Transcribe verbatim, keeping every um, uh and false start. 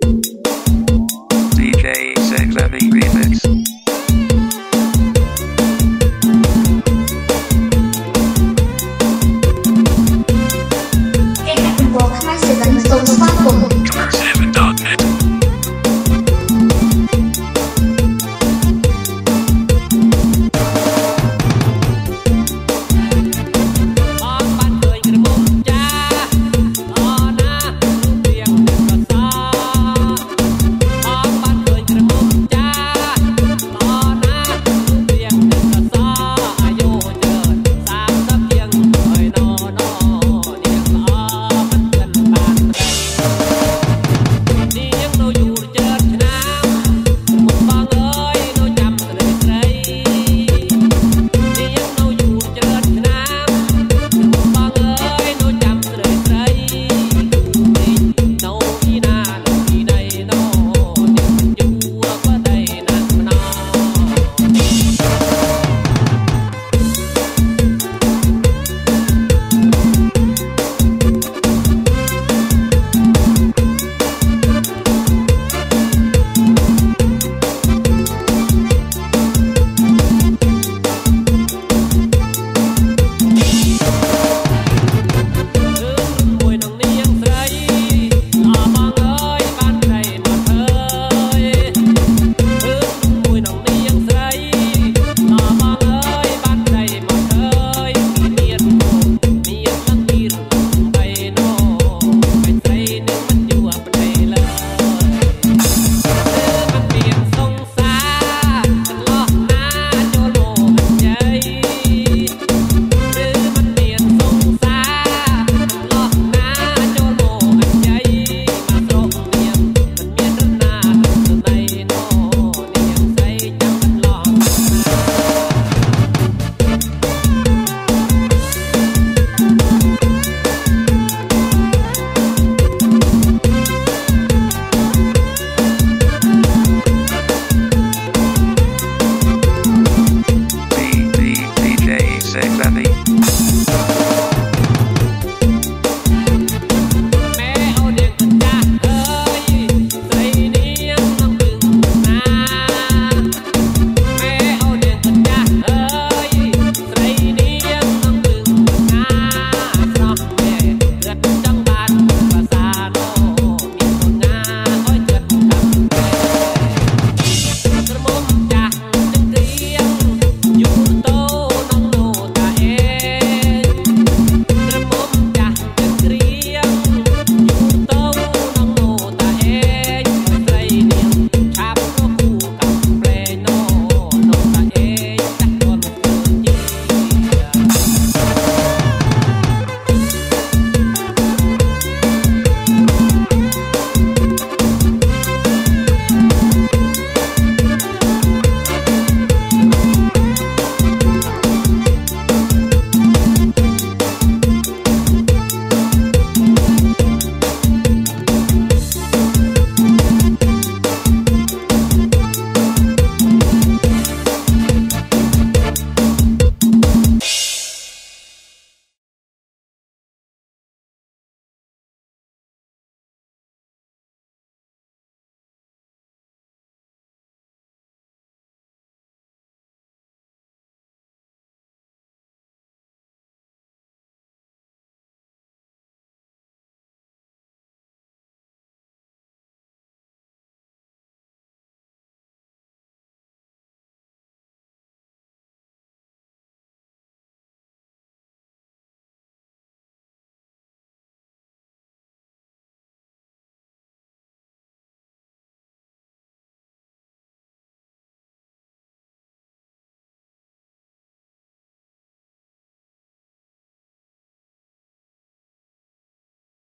D J Sexy Remix.